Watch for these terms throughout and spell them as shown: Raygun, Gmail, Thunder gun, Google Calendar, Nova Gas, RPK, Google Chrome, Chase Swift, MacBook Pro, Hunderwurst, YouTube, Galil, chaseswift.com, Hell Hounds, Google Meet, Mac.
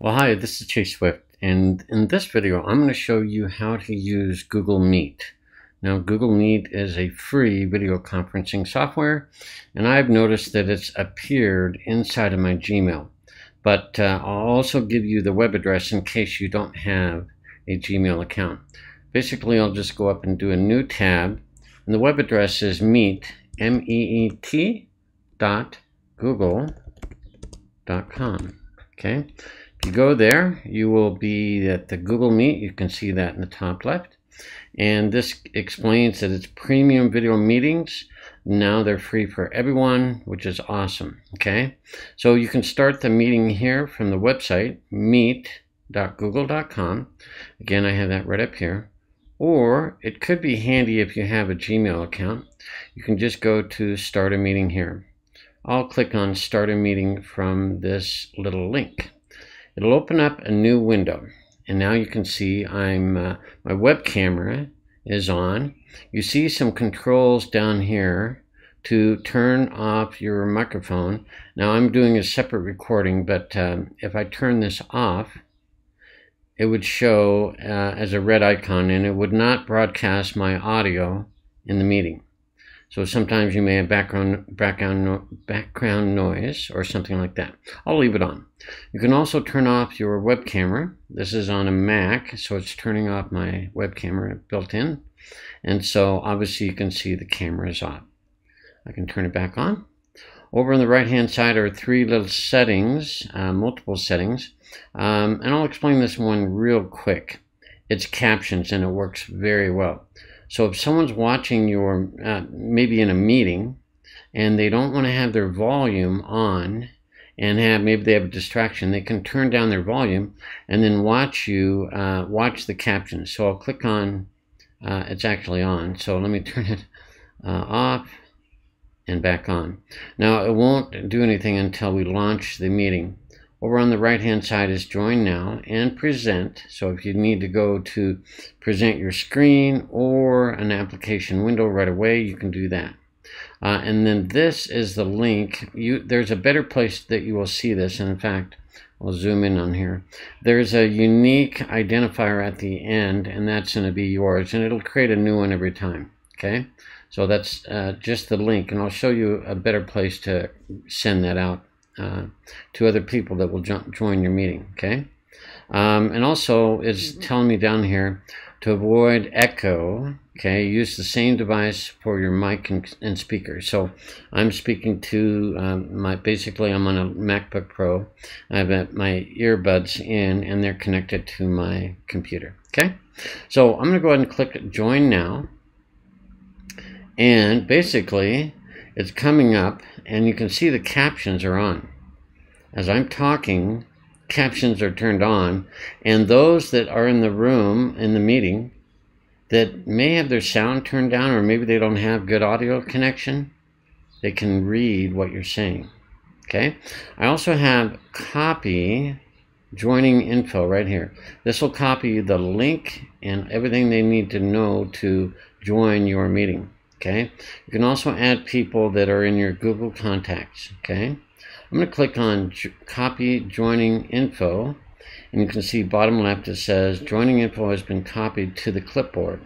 Well, hi, this is Chase Swift, and in this video, I'm going to show you how to use Google Meet. Now, Google Meet is a free video conferencing software, and I've noticed that it's appeared inside of my Gmail. But I'll also give you the web address in case you don't have a Gmail account. Basically, I'll just go up and do a new tab, and the web address is meet, M-E-E-T, .google.com. Okay. If you go there, you will be at the Google Meet. You can see that in the top left. And this explains that it's premium video meetings. Now they're free for everyone, which is awesome. Okay. So you can start the meeting here from the website, meet.google.com. Again, I have that right up here. Or it could be handy if you have a Gmail account. You can just go to start a meeting here. I'll click on start a meeting from this little link. It'll open up a new window, and now you can see I'm my web camera is on. You see some controls down here to turn off your microphone. Now I'm doing a separate recording, but if I turn this off, it would show as a red icon, and it would not broadcast my audio in the meeting. So sometimes you may have background noise or something like that. I'll leave it on. You can also turn off your web camera. This is on a Mac, so it's turning off my web camera built in. And so obviously you can see the camera is off. I can turn it back on. Over on the right-hand side are three little settings, multiple settings. And I'll explain this one real quick. It's captions, and it works very well. So if someone's watching your, maybe in a meeting, and they don't want to have their volume on, and maybe they have a distraction, they can turn down their volume and then watch you, watch the captions. So I'll click on, it's actually on, so let me turn it off and back on. Now it won't do anything until we launch the meeting. Over on the right-hand side is join now and present. So if you need to go to present your screen or an application window right away, you can do that. And then this is the link. There's a better place that you will see this. And in fact, I'll zoom in on here. There's a unique identifier at the end, and that's going to be yours. And it'll create a new one every time. Okay. So that's just the link. And I'll show you a better place to send that out to other people that will join your meeting, okay? And also, it's telling me down here to avoid echo, okay? Use the same device for your mic and speaker. So I'm speaking to basically I'm on a MacBook Pro. I have my earbuds in, and they're connected to my computer, okay? So I'm gonna go ahead and click join now. And basically, it's coming up, and you can see the captions are on. As I'm talking, captions are turned on, and those that are in the room, in the meeting, that may have their sound turned down, or maybe they don't have good audio connection, they can read what you're saying, okay? I also have copy joining info right here. This will copy the link and everything they need to know to join your meeting. Okay, you can also add people that are in your Google contacts. Okay, I'm going to click on copy joining info, and you can see bottom left it says joining info has been copied to the clipboard.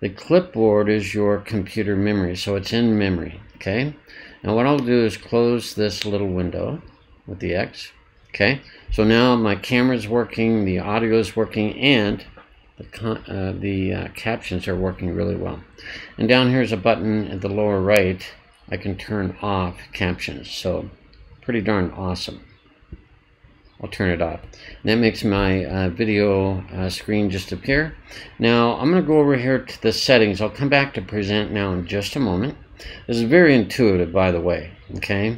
The clipboard is your computer memory, so it's in memory. Okay, now what I'll do is close this little window with the X. Okay, so now my camera's working, the audio's working, and the captions are working really well. And down here is a button at the lower right. I can turn off captions, so pretty darn awesome. I'll turn it off. And that makes my video screen just appear. Now I'm going to go over here to the settings. I'll come back to present now in just a moment. This is very intuitive, by the way. Okay.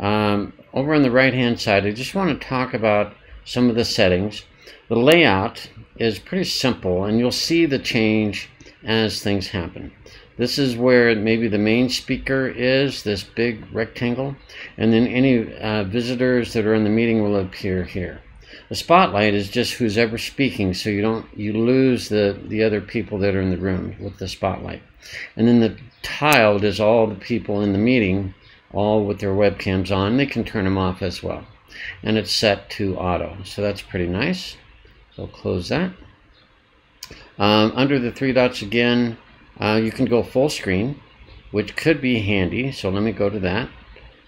Over on the right hand side, I just want to talk about some of the settings. The layout is pretty simple, and you'll see the change as things happen. This is where maybe the main speaker is, this big rectangle, and then any visitors that are in the meeting will appear here. The spotlight is just who's ever speaking, so you lose the other people that are in the room with the spotlight. And then the tiled is all the people in the meeting, all with their webcams on. They can turn them off as well. and it's set to auto, so that's pretty nice. So I'll close that. Under the three dots again, you can go full screen, which could be handy, so let me go to that.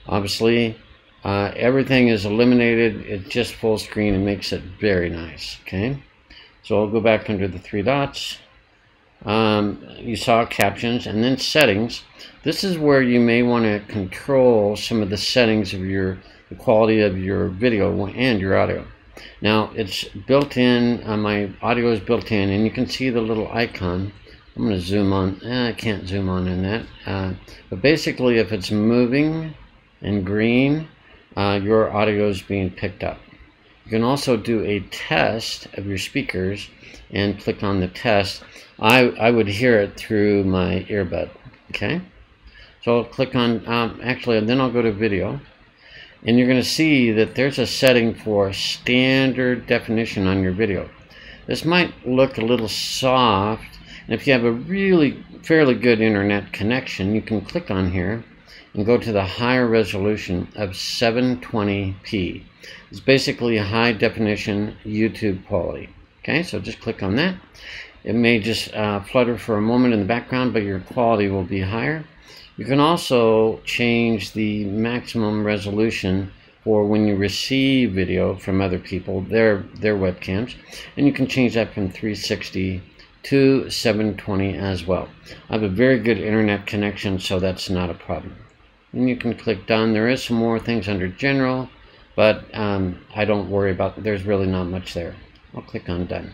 Obviously everything is eliminated, it's just full screen and makes it very nice. Okay, so I'll go back under the three dots. You saw captions, and then settings. This is where you may want to control some of the settings of the quality of your video and your audio. Now it's built in, my audio is built in, and you can see the little icon. I'm going to zoom on. I can't zoom on in that. But basically, if it's moving in green, your audio is being picked up. You can also do a test of your speakers and click on the test. I would hear it through my earbud. Okay, so I'll click on actually, and then I'll go to video, and you're going to see that there's a setting for standard definition on your video. This might look a little soft, and if you have a really fairly good internet connection, you can click on here and go to the higher resolution of 720p. It's basically high definition YouTube quality. Okay, so just click on that. It may just flutter for a moment in the background, but your quality will be higher. You can also change the maximum resolution for when you receive video from other people, their webcams, and you can change that from 360 to 720 as well. I have a very good internet connection, so that's not a problem. And you can click done. There is some more things under general, but I don't worry about, there's really not much there. I'll click on done.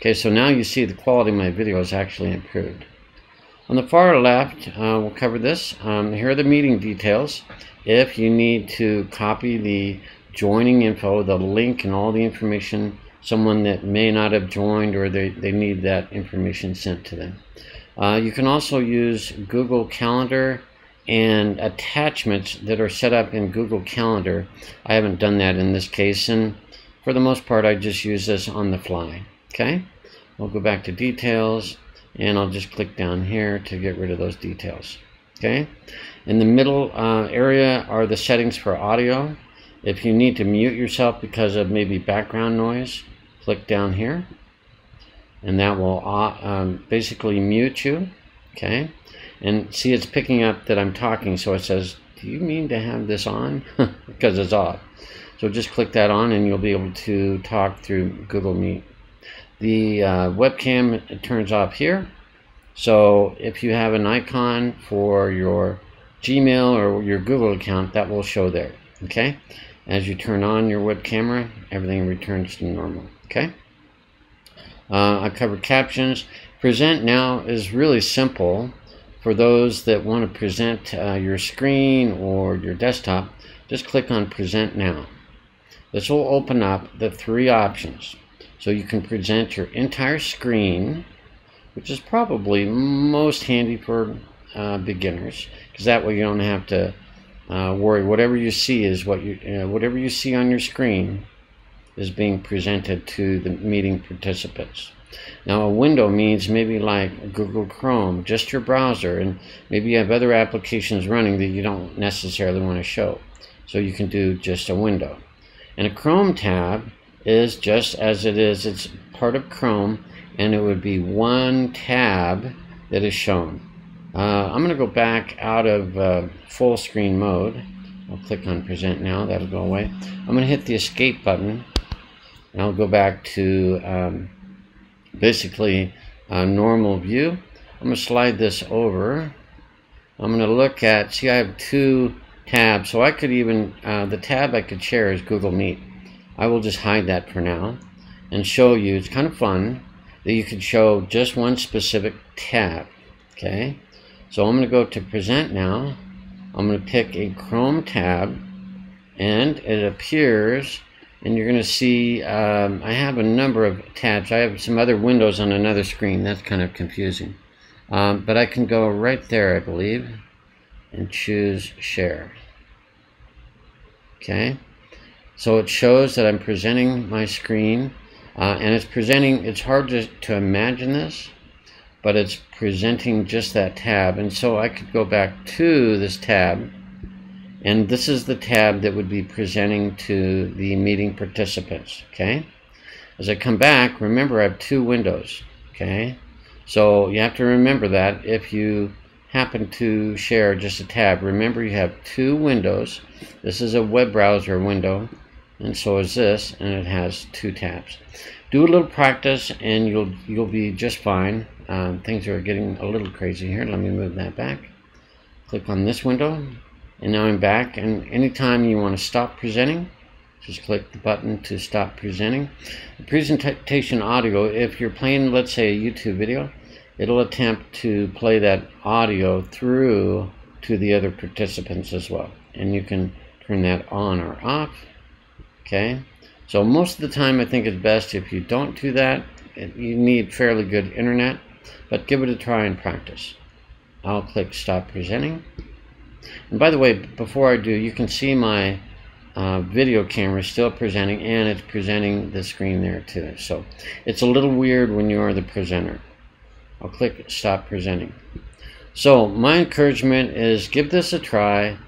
Okay, so now you see the quality of my video is actually improved. On the far left, we'll cover this. Here are the meeting details. If you need to copy the joining info, the link and all the information, someone that may not have joined, or they need that information sent to them. You can also use Google Calendar and attachments that are set up in Google Calendar. I haven't done that in this case, and for the most part I just use this on the fly. Okay, we'll go back to details, and I'll just click down here to get rid of those details. Okay, in the middle area are the settings for audio. If you need to mute yourself because of maybe background noise, click down here, and that will basically mute you. Okay, and see, it's picking up that I'm talking, so it says, do you mean to have this on? Because it's off. So just click that on, and you'll be able to talk through Google Meet. The webcam, it turns off here. So if you have an icon for your Gmail or your Google account, that will show there. Okay, as you turn on your web camera, everything returns to normal. Okay, I covered captions. Present now is really simple for those that want to present your screen or your desktop. Just click on present now. This will open up the three options, so you can present your entire screen, which is probably most handy for beginners, because that way you don't have to worry. Whatever you see is what you whatever you see on your screen is being presented to the meeting participants. Now a window means maybe like Google Chrome, just your browser, and maybe you have other applications running that you don't necessarily want to show, so you can do just a window. And a Chrome tab is just as it is, it's part of Chrome, and it would be one tab that is shown. I'm going to go back out of full screen mode. I'll click on present now. That'll go away. I'm going to hit the escape button, and I'll go back to basically normal view. I'm going to slide this over. I'm going to look at, see, I have two tabs, so I could even, the tab I could share is Google Meet. I will just hide that for now and show you, it's kind of fun, that you can show just one specific tab. Okay. So I'm going to go to present now. I'm going to pick a Chrome tab, and it appears, and you're going to see I have a number of tabs. I have some other windows on another screen. That's kind of confusing. But I can go right there, I believe, and choose share. Okay, so it shows that I'm presenting my screen, and it's presenting, it's hard to imagine this, but it's presenting just that tab. And so I could go back to this tab And this is the tab that would be presenting to the meeting participants, okay? As I come back, remember I have two windows, okay? So you have to remember that if you happen to share just a tab. Remember you have two windows. This is a web browser window, and so is this, and it has two tabs. Do a little practice and you'll be just fine. Things are getting a little crazy here. Let me move that back. Click on this window, and now I'm back, and anytime you want to stop presenting, just click the button to stop presenting. The presentation audio, if you're playing, let's say, a YouTube video, it'll attempt to play that audio through to the other participants as well. And you can turn that on or off, okay? So most of the time I think it's best if you don't do that. You need fairly good internet, but give it a try and practice. I'll click stop presenting. And by the way, before I do, you can see my video camera still presenting, and it's presenting the screen there too. So it's a little weird when you are the presenter. I'll click stop presenting. So my encouragement is give this a try.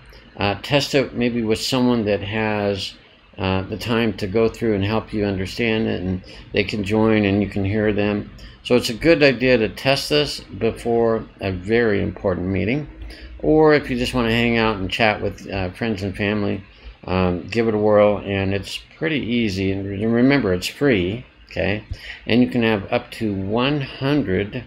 Test it maybe with someone that has the time to go through and help you understand it, and they can join and you can hear them. So it's a good idea to test this before a very important meeting, or if you just want to hang out and chat with friends and family. Give it a whirl, and it's pretty easy, and remember it's free, okay? And you can have up to 100,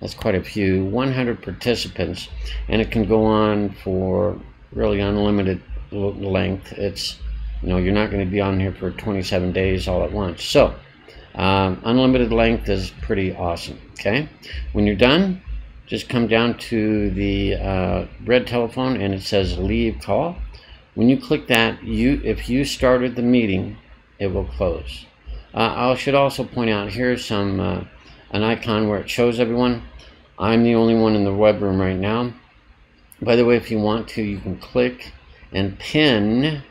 that's quite a few, 100 participants, and it can go on for really unlimited length. It's, you know, you're not going to be on here for 27 days all at once, so unlimited length is pretty awesome, okay? When you're done, just come down to the red telephone, and it says leave call. When you click that, if you started the meeting, it will close. I should also point out here some an icon where it shows everyone. I'm the only one in the web room right now. By the way, if you want to, you can click and pin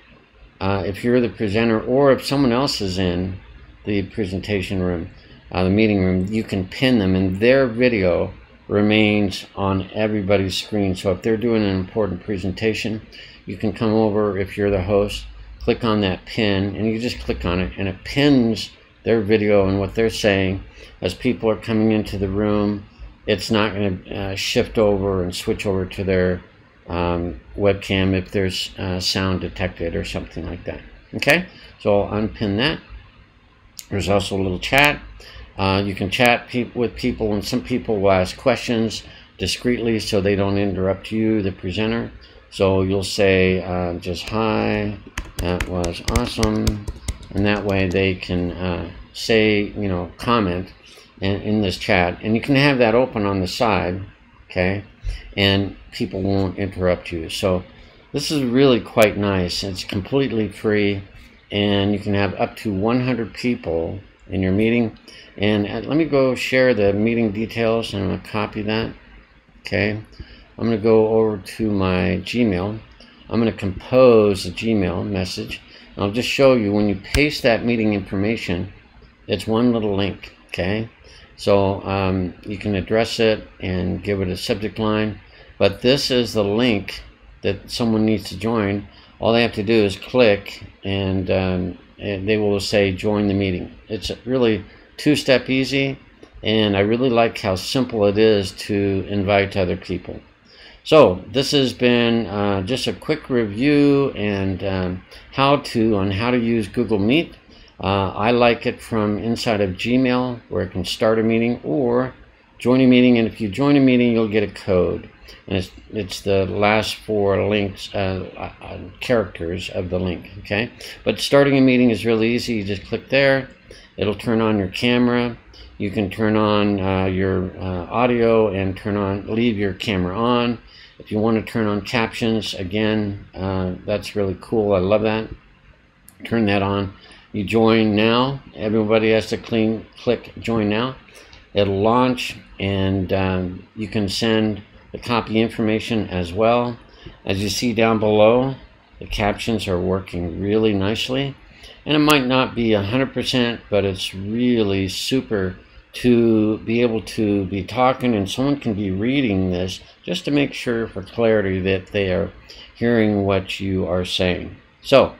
if you're the presenter, or if someone else is in the presentation room, the meeting room, you can pin them, and their video remains on everybody's screen. So if they're doing an important presentation, you can come over if you're the host, click on that pin, and you just click on it, and it pins their video and what they're saying. As people are coming into the room, it's not going to shift over and switch over to their webcam if there's sound detected or something like that. Okay, so I'll unpin that. There's also a little chat. You can chat with people, and some people will ask questions discreetly so they don't interrupt you, the presenter. So you'll say just hi, that was awesome, and that way they can say, you know, comment in this chat, and you can have that open on the side, okay, and people won't interrupt you. So this is really quite nice. It's completely free, and you can have up to 100 people in your meeting. And let me go share the meeting details, and I'm gonna copy that, okay. I'm going to go over to my Gmail. I'm going to compose a Gmail message. And I'll just show you, when you paste that meeting information, it's one little link, okay? So you can address it and give it a subject line. But this is the link that someone needs to join. All they have to do is click, and they will say join the meeting. It's really two-step easy, and I really like how simple it is to invite other people. So this has been just a quick review and on how to use Google Meet. I like it from inside of Gmail, where it can start a meeting or join a meeting, and if you join a meeting, you'll get a code, and it's the last four links characters of the link, okay? But starting a meeting is really easy. You just click there, it'll turn on your camera. You can turn on your audio and leave your camera on. If you want to turn on captions, again, that's really cool. I love that. Turn that on. You join now. Everybody has to click join now. It'll launch, and you can send the copy information as well. As you see down below, the captions are working really nicely. And it might not be 100%, but it's really super to be able to be talking and someone can be reading this, just to make sure for clarity that they are hearing what you are saying. So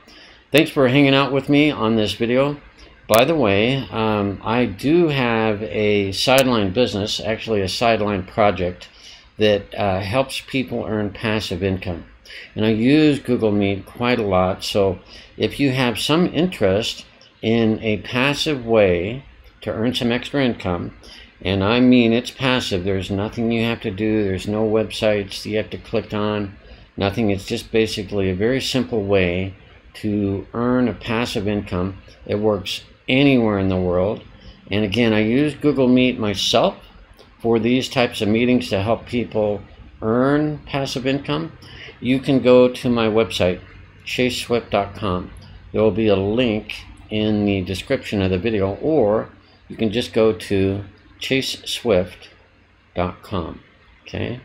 thanks for hanging out with me on this video. By the way, I do have a sideline business, actually a sideline project that helps people earn passive income. And I use Google Meet quite a lot, so if you have some interest in a passive way to earn some extra income, and I mean it's passive, there's nothing you have to do, there's no websites that you have to click on, nothing, it's just basically a very simple way to earn a passive income. It works anywhere in the world. And again, I use Google Meet myself for these types of meetings to help people earn passive income. You can go to my website, chaseswift.com. There will be a link in the description of the video, or you can just go to chaseswift.com. Okay.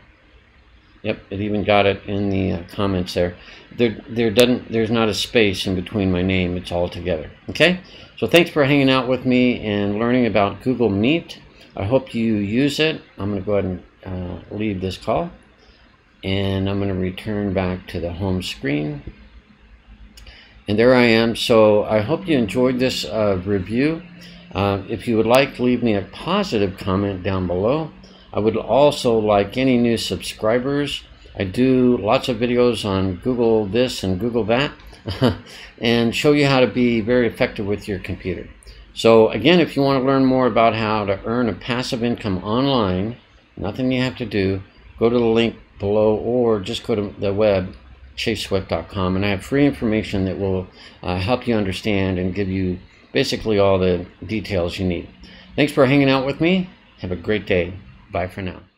Yep, it even got it in the comments there. There's not a space in between my name. It's all together. Okay? So thanks for hanging out with me and learning about Google Meet. I hope you use it. I'm going to go ahead and leave this call. And I'm going to return back to the home screen. And there I am. So I hope you enjoyed this review. If you would like, leave me a positive comment down below. I would also like any new subscribers. I do lots of videos on Google this and Google that and show you how to be very effective with your computer. So again, if you want to learn more about how to earn a passive income online, nothing you have to do, go to the link below or just go to the web, chaseswift.com, and I have free information that will help you understand and give you basically all the details you need. Thanks for hanging out with me. Have a great day. Bye for now.